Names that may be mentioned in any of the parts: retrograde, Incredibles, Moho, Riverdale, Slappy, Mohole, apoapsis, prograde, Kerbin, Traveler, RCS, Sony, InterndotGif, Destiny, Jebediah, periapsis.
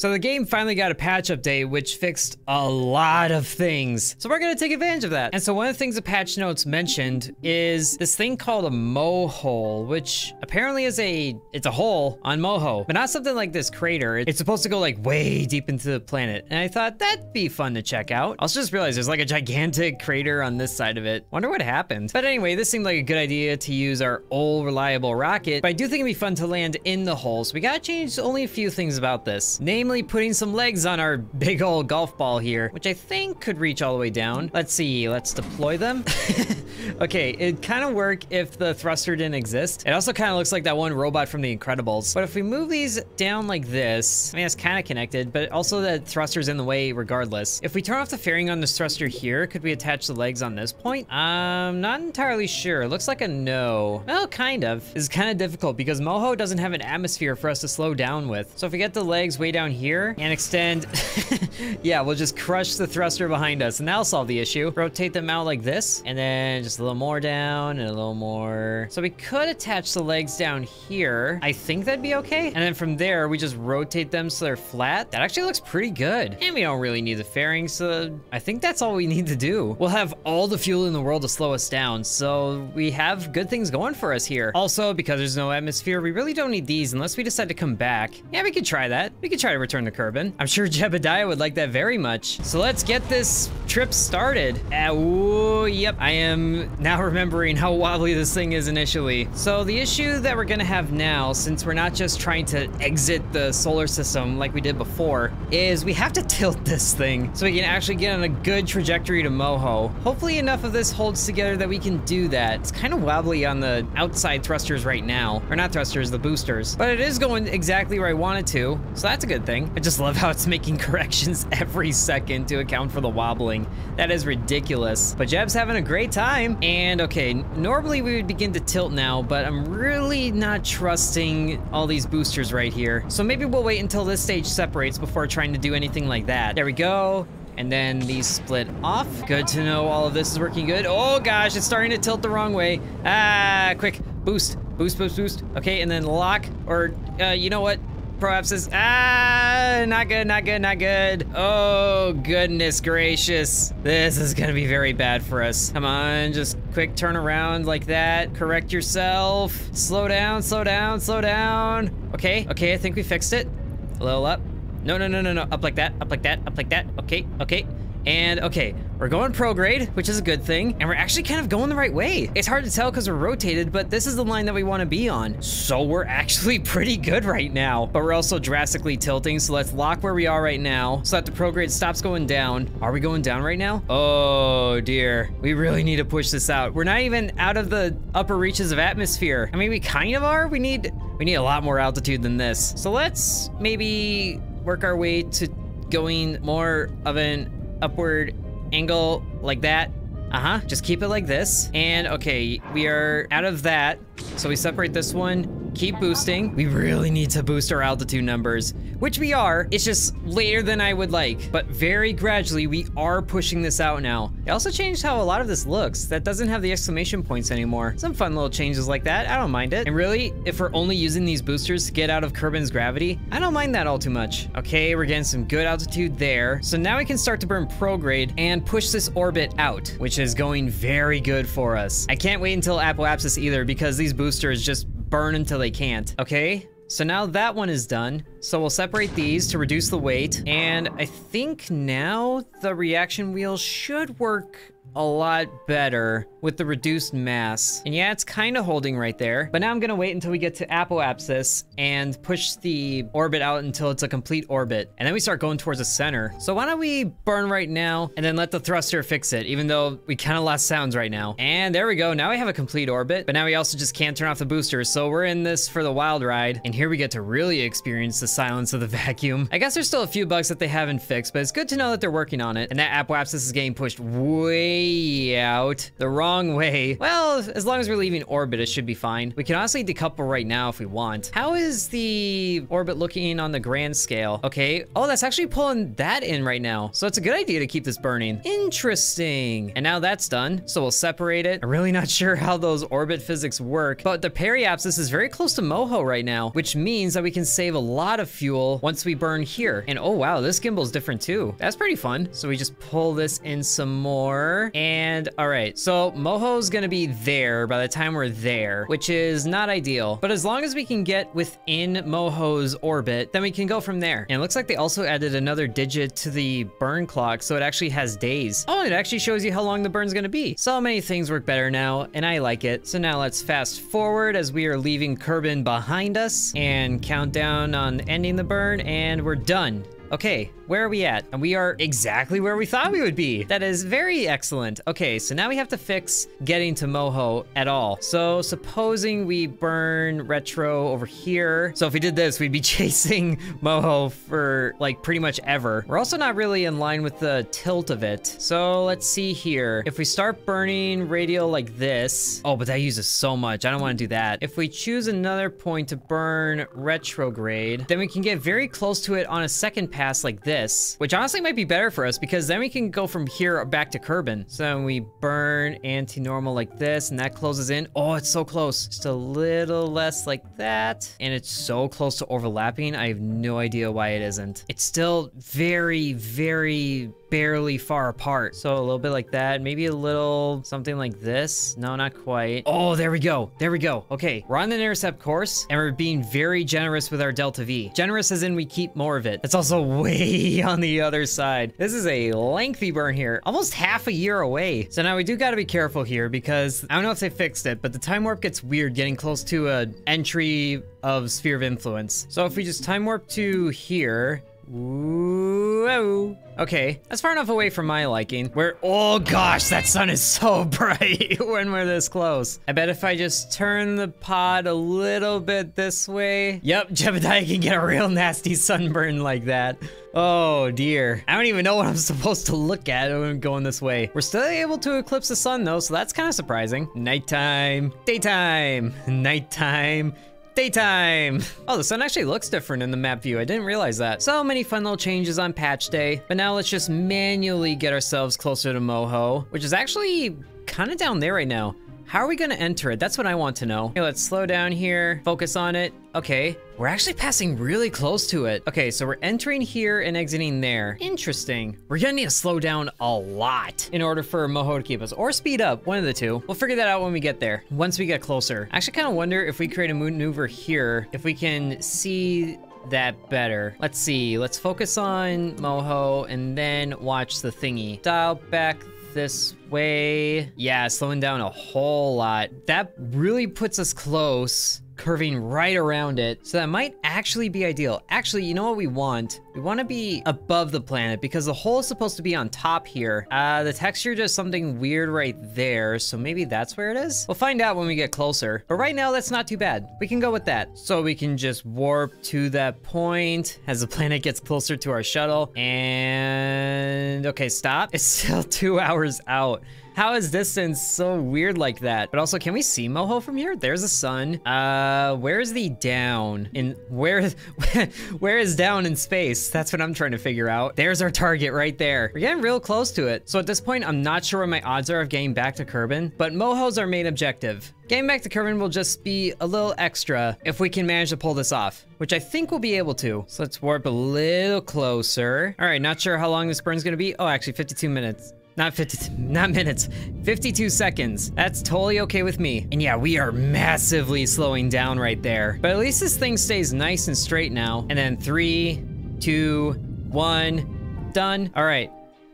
So the game finally got a patch update, which fixed a lot of things. So we're gonna take advantage of that. And so one of the things the patch notes mentioned is this thing called a Mohole, which apparently is a hole on Moho, but not something like this crater. It's supposed to go like way deep into the planet. And I thought that'd be fun to check out. I also just realized there's like a gigantic crater on this side of it. Wonder what happened. But anyway, this seemed like a good idea to use our old reliable rocket, but I do think it'd be fun to land in the hole. So we gotta change only a few things about this. Namely, putting some legs on our big old golf ball here, which I think could reach all the way down. Let's see, let's deploy them. Okay, it'd kind of work if the thruster didn't exist. It also kind of looks like that one robot from the Incredibles. But if we move these down like this, I mean, it's kind of connected, but also that thruster's in the way regardless. If we turn off the fairing on this thruster here, could we attach the legs on this point? I'm not entirely sure. It looks like a no. Well, kind of. It's kind of difficult because Moho doesn't have an atmosphere for us to slow down with. So if we get the legs way down here and extend, yeah, we'll just crush the thruster behind us and that'll solve the issue. Rotate them out like this and then just a little more down and a little more. So we could attach the legs down here. I think that'd be okay. And then from there, we just rotate them so they're flat. That actually looks pretty good. And we don't really need the fairing, so I think that's all we need to do. We'll have all the fuel in the world to slow us down. So we have good things going for us here. Also, because there's no atmosphere, we really don't need these unless we decide to come back. Yeah, we could try that. We could try to return to Kerbin. I'm sure Jebediah would like that very much. So let's get this trip started. Oh, yep. I am now remembering how wobbly this thing is initially. So the issue that we're gonna have now, since we're not just trying to exit the solar system like we did before, is we have to tilt this thing so we can actually get on a good trajectory to Moho. Hopefully enough of this holds together that we can do that. It's kind of wobbly on the outside thrusters right now, or not thrusters, the boosters, but it is going exactly where I wanted to, so that's a good thing. I just love how it's making corrections every second to account for the wobbling. That is ridiculous, but Jeb's having a great time. And okay, normally we would begin to tilt now, but I'm really not trusting all these boosters right here, so maybe we'll wait until this stage separates before trying to do anything like that. There we go. And then these split off. Good to know all of this is working good. Oh gosh, it's starting to tilt the wrong way. Ah, quick, boost, boost, boost, boost. Okay, and then lock, or you know what? Proapsis. Ah, not good, not good, not good. Oh, goodness gracious. This is gonna be very bad for us. Come on, just quick turn around like that. Correct yourself. Slow down, slow down, slow down. Okay, okay, I think we fixed it. A little up. No, no, no, no, no. Up like that, up like that, up like that. Okay, okay. And okay, we're going prograde, which is a good thing. And we're actually kind of going the right way. It's hard to tell because we're rotated, but this is the line that we want to be on. So we're actually pretty good right now, but we're also drastically tilting. So let's lock where we are right now so that the prograde stops going down. Are we going down right now? Oh dear, we really need to push this out. We're not even out of the upper reaches of atmosphere. I mean, we kind of are. We need a lot more altitude than this. So let's maybe work our way to going more of an upward angle like that. Uh-huh, just keep it like this. And okay, we are out of that. So we separate this one, keep boosting. We really need to boost our altitude numbers, which we are. It's just later than I would like, but very gradually we are pushing this out now. It also changed how a lot of this looks. That doesn't have the exclamation points anymore. Some fun little changes like that. I don't mind it. And really, if we're only using these boosters to get out of Kerbin's gravity, I don't mind that all too much. Okay, we're getting some good altitude there. So now we can start to burn prograde and push this orbit out, which is going very good for us. I can't wait until Apoapsis either, because these boosters just burn until they can't. Okay, so now that one is done. So we'll separate these to reduce the weight. And I think now the reaction wheel should work a lot better with the reduced mass. And yeah, it's kind of holding right there. But now I'm gonna wait until we get to Apoapsis and push the orbit out until it's a complete orbit. And then we start going towards the center. So why don't we burn right now and then let the thruster fix it, even though we kind of lost sounds right now. And there we go, now we have a complete orbit, but now we also just can't turn off the boosters. So we're in this for the wild ride. And here we get to really experience the silence of the vacuum. I guess there's still a few bugs that they haven't fixed, but it's good to know that they're working on it. And that Apoapsis is getting pushed way way out. The wrong way. Well, as long as we're leaving orbit, it should be fine. We can honestly decouple right now if we want. How is the orbit looking on the grand scale? Okay. Oh, that's actually pulling that in right now. So it's a good idea to keep this burning. Interesting. And now that's done. So we'll separate it. I'm really not sure how those orbit physics work, but the periapsis is very close to Mohole right now, which means that we can save a lot of fuel once we burn here. And oh wow, this gimbal's different too. That's pretty fun. So we just pull this in some more. And all right, so Mohole's gonna be there by the time we're there, which is not ideal. But as long as we can get within Mohole's orbit, then we can go from there. And it looks like they also added another digit to the burn clock, so it actually has days. Oh, and it actually shows you how long the burn's gonna be. So many things work better now, and I like it. So now let's fast forward as we are leaving Kerbin behind us and count down on ending the burn, and we're done. Okay, where are we at? And we are exactly where we thought we would be. That is very excellent. Okay, so now we have to fix getting to Mohole at all. So supposing we burn Retro over here. So if we did this, we'd be chasing Mohole for like pretty much ever. We're also not really in line with the tilt of it. So let's see here. If we start burning radial like this. Oh, but that uses so much. I don't want to do that. If we choose another point to burn retrograde, then we can get very close to it on a second pass. Pass like this, which honestly might be better for us because then we can go from here back to Kerbin. So we burn anti-normal like this and that closes in. Oh, it's so close. Just a little less like that. And it's so close to overlapping. I have no idea why it isn't. It's still very, very barely far apart. So a little bit like that, maybe a little something like this. No, not quite. Oh, there we go. There we go. Okay, we're on an intercept course and we're being very generous with our delta V. Generous as in we keep more of it. It's also way on the other side. This is a lengthy burn here, almost half a year away. So now we do got to be careful here because I don't know if they fixed it, but the time warp gets weird getting close to an entry of sphere of influence. So if we just time warp to here, whoa. Okay, that's far enough away from my liking. Where, oh gosh, that sun is so bright when we're this close. I bet if I just turn the pod a little bit this way. Yep, Jebediah can get a real nasty sunburn like that. Oh dear. I don't even know what I'm supposed to look at when I'm going this way. We're still able to eclipse the sun though, so that's kind of surprising. Nighttime, daytime, nighttime, daytime. Oh, the sun actually looks different in the map view. I didn't realize that. So many fun little changes on patch day. But now let's just manually get ourselves closer to Mohole, which is actually kind of down there right now. How are we going to enter it? That's what I want to know. Okay, let's slow down here, focus on it. Okay, we're actually passing really close to it. Okay, so we're entering here and exiting there. Interesting. We're gonna need to slow down a lot in order for Mohole to keep us, or speed up, one of the two. We'll figure that out when we get there, once we get closer. I actually kind of wonder if we create a maneuver here, if we can see that better. Let's see, let's focus on Mohole and then watch the thingy. Dial back this way. Yeah, slowing down a whole lot. That really puts us close, curving right around it. So that might actually be ideal. Actually, you know what we want? We want to be above the planet because the hole is supposed to be on top here. The texture does something weird right there. So maybe that's where it is. We'll find out when we get closer. But right now, that's not too bad. We can go with that. So we can just warp to that point as the planet gets closer to our shuttle. And okay, stop. It's still 2 hours out. How is distance so weird like that? But also, can we see Mohole from here? There's the sun. Where's the down? And where is down in space? That's what I'm trying to figure out. There's our target right there. We're getting real close to it. So at this point, I'm not sure what my odds are of getting back to Kerbin, but Mohole's our main objective. Getting back to Kerbin will just be a little extra if we can manage to pull this off, which I think we'll be able to. So let's warp a little closer. All right, not sure how long this burn's gonna be. Oh, actually 52 minutes. Not minutes, 52 seconds. That's totally okay with me. And yeah, we are massively slowing down right there. But at least this thing stays nice and straight now. And then 3, 2, 1, done. All right,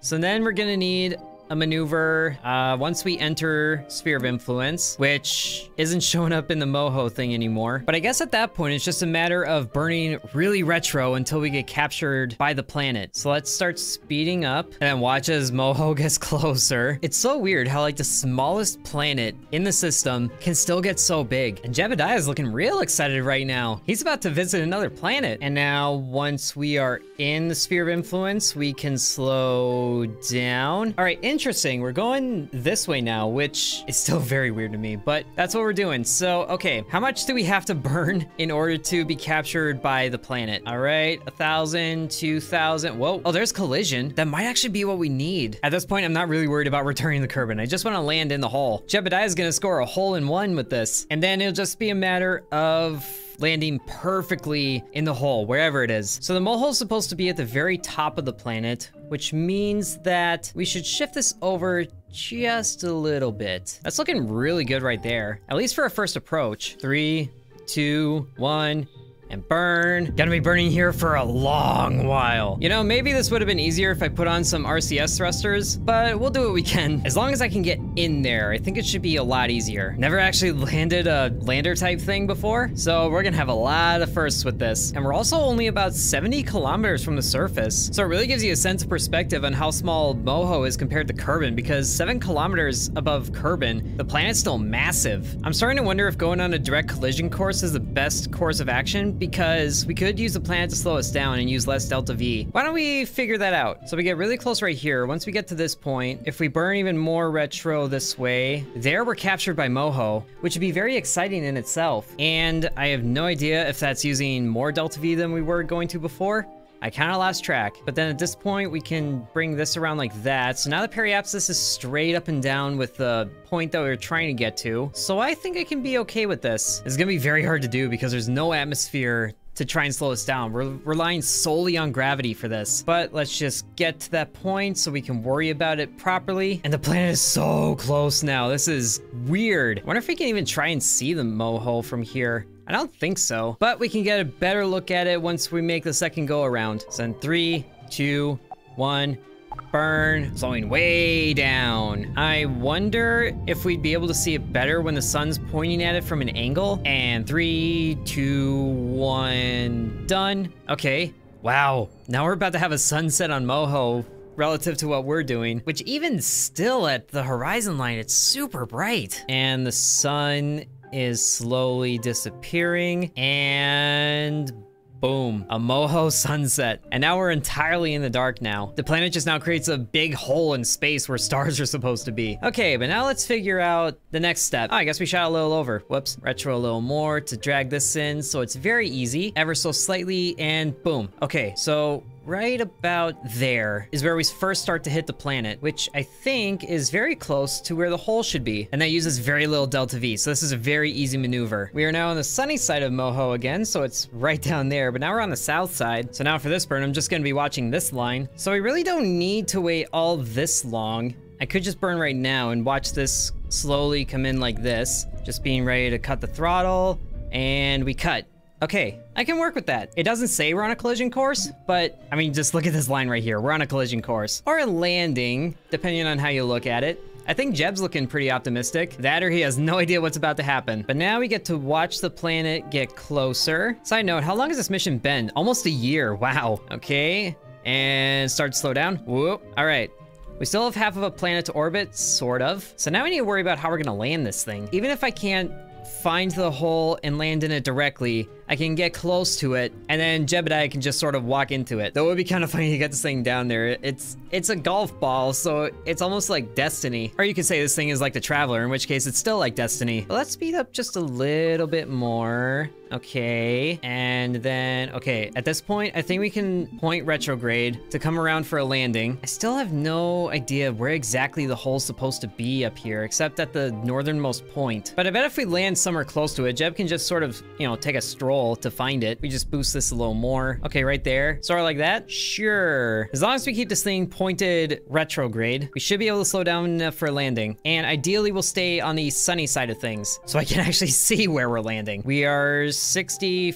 so then we're gonna need a maneuver once we enter sphere of influence, which isn't showing up in the Mohole thing anymore. But I guess at that point, it's just a matter of burning really retro until we get captured by the planet. So let's start speeding up and then watch as Mohole gets closer. It's so weird how like the smallest planet in the system can still get so big. And Jebediah is looking real excited right now. He's about to visit another planet. And now once we are in the sphere of influence, we can slow down. All right, interesting. interesting. We're going this way now, which is still very weird to me, but that's what we're doing. So, okay, how much do we have to burn in order to be captured by the planet? All right, 1,000, 2,000. Whoa, oh, there's collision. That might actually be what we need. At this point, I'm not really worried about returning the Kerbin. I just want to land in the hole. Jebediah is going to score a hole-in-one with this, and then it'll just be a matter of landing perfectly in the hole, wherever it is. So the Mohole is supposed to be at the very top of the planet, which means that we should shift this over just a little bit. That's looking really good right there, at least for a first approach. 3, 2, 1. And burn. Gonna be burning here for a long while. You know, maybe this would have been easier if I put on some RCS thrusters, but we'll do what we can. As long as I can get in there, I think it should be a lot easier. Never actually landed a lander type thing before, so we're gonna have a lot of firsts with this. And we're also only about 70 kilometers from the surface, so it really gives you a sense of perspective on how small Moho is compared to Kerbin, because 7 kilometers above Kerbin, the planet's still massive. I'm starting to wonder if going on a direct collision course is the best course of action, because we could use the planet to slow us down and use less delta V. Why don't we figure that out? So we get really close right here. Once we get to this point, if we burn even more retro this way, there we're captured by Moho, which would be very exciting in itself. And I have no idea if that's using more delta V than we were going to before. I kind of lost track, but then at this point we can bring this around like that. So now the periapsis is straight up and down with the point that we were trying to get to. So I think I can be okay with this. It's gonna be very hard to do because there's no atmosphere to try and slow us down. We're relying solely on gravity for this. But let's just get to that point so we can worry about it properly. And the planet is so close now. This is weird. I wonder if we can even try and see the Mohole from here. I don't think so, but we can get a better look at it once we make the second go around. So in 3, 2, 1, burn. Slowing way down. I wonder if we'd be able to see it better when the sun's pointing at it from an angle. And 3, 2, 1, done. Okay. Wow. Now we're about to have a sunset on Moho relative to what we're doing, which even still at the horizon line, it's super bright. And the sun is slowly disappearing, and boom, a Moho sunset. And now we're entirely in the dark now. The planet just now creates a big hole in space where stars are supposed to be. Okay, but now let's figure out the next step. Oh, I guess we shot a little over. Whoops. Retro a little more to drag this in, so it's very easy, ever so slightly, and boom. Okay, so right about there is where we first start to hit the planet, which I think is very close to where the hole should be. And that uses very little delta V, so this is a very easy maneuver. We are now on the sunny side of Moho again, so it's right down there, but now we're on the south side. So now for this burn, I'm just gonna be watching this line. So we really don't need to wait all this long. I could just burn right now and watch this slowly come in like this, just being ready to cut the throttle, and we cut. Okay, I can work with that. It doesn't say we're on a collision course, but I mean, just look at this line right here. We're on a collision course or a landing, depending on how you look at it. I think Jeb's looking pretty optimistic. That or he has no idea what's about to happen. But now we get to watch the planet get closer. Side note, how long has this mission been? Almost a year. Wow. Okay, and start to slow down. Whoop. All right. We still have half of a planet to orbit, sort of. So now we need to worry about how we're gonna land this thing. Even if I can't find the hole and land in it directly, I can get close to it, and then Jebediah can just sort of walk into it. Though it would be kind of funny to get this thing down there. It's a golf ball, so it's almost like Destiny. Or you could say this thing is like the Traveler, in which case it's still like Destiny. But let's speed up just a little bit more. Okay, and then, okay, at this point, I think we can point retrograde to come around for a landing. I still have no idea where exactly the hole's supposed to be up here, except at the northernmost point. But I bet if we land somewhere close to it, Jeb can just sort of, you know, take a stroll to find it. We just boost this a little more. Okay, right there. Sort of like that? Sure. As long as we keep this thing pointed retrograde, we should be able to slow down enough for a landing. And ideally, we'll stay on the sunny side of things so I can actually see where we're landing. We are 50,000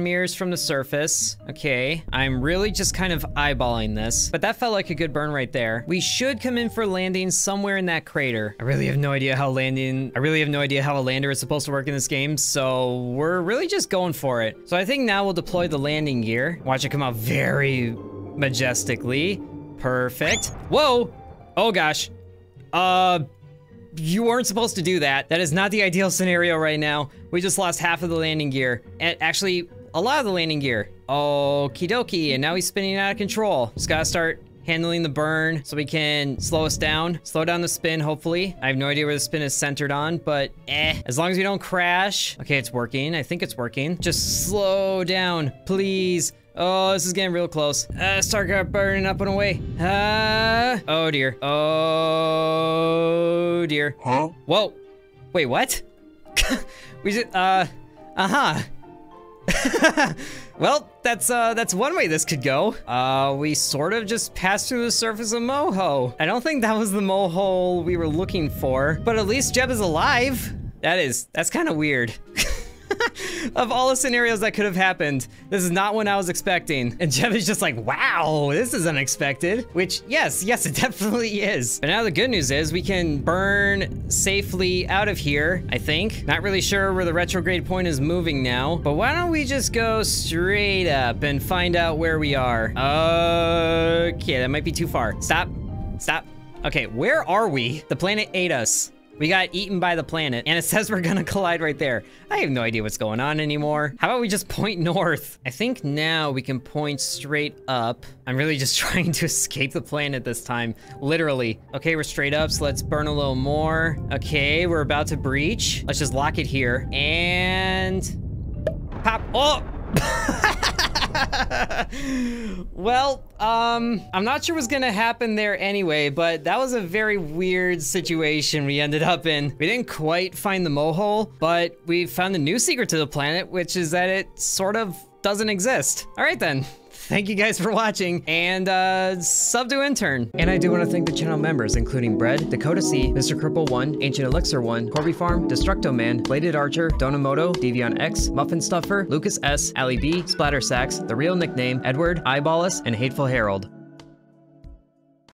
meters from the surface. Okay. I'm really just kind of eyeballing this, but that felt like a good burn right there. We should come in for landing somewhere in that crater. I really have no idea how a lander is supposed to work in this game, so we're really just going for it. So I think now we'll deploy the landing gear. Watch it come out very majestically. Perfect. Whoa. Oh gosh. You weren't supposed to do that. That is not the ideal scenario right now. We just lost half of the landing gear. And actually, a lot of the landing gear. Okie dokie. And now he's spinning out of control. Just gotta start handling the burn so we can slow us down. Slow down the spin, hopefully. I have no idea where the spin is centered on, but as long as we don't crash. Okay, it's working. I think it's working. Just slow down, please. Oh, this is getting real close. Start burning up and away. Oh dear. Oh dear. Huh? Whoa. Wait, what? We just, Well, that's one way this could go. We sort of just passed through the surface of Mohole. I don't think that was the Mohole we were looking for, but at least Jeb is alive. That's kind of weird. Of all the scenarios that could have happened, this is not one I was expecting. And Jeb is just like, wow, this is unexpected. Which, yes, it definitely is. But now the good news is we can burn safely out of here, I think. Not really sure where the retrograde point is moving now. But why don't we just go straight up and find out where we are? Okay, that might be too far. Stop. Okay, where are we? The planet ate us. We got eaten by the planet, and it says we're gonna collide right there. I have no idea what's going on anymore. How about we just point north? I think now we can point straight up. I'm really just trying to escape the planet this time, literally. Okay, we're straight up, so let's burn a little more. Okay, we're about to breach. Let's just lock it here, and pop. Oh! Well, I'm not sure what's gonna happen there anyway, but that was a very weird situation we ended up in. We didn't quite find the Mohole, but we found the new secret to the planet, which is that it sort of doesn't exist. All right then. Thank you guys for watching, and sub to Intern. And I do want to thank the channel members, including Bread, Dakota C, Mr. Cripple1, Ancient Elixir1, Corby Farm, Destructoman, Bladed Archer, Donamoto, DeviantX, Muffin Stuffer, Lucas S, Ali B, Splatter Sacks, The Real Nickname, Edward, Eyeballus, and Hateful Herald.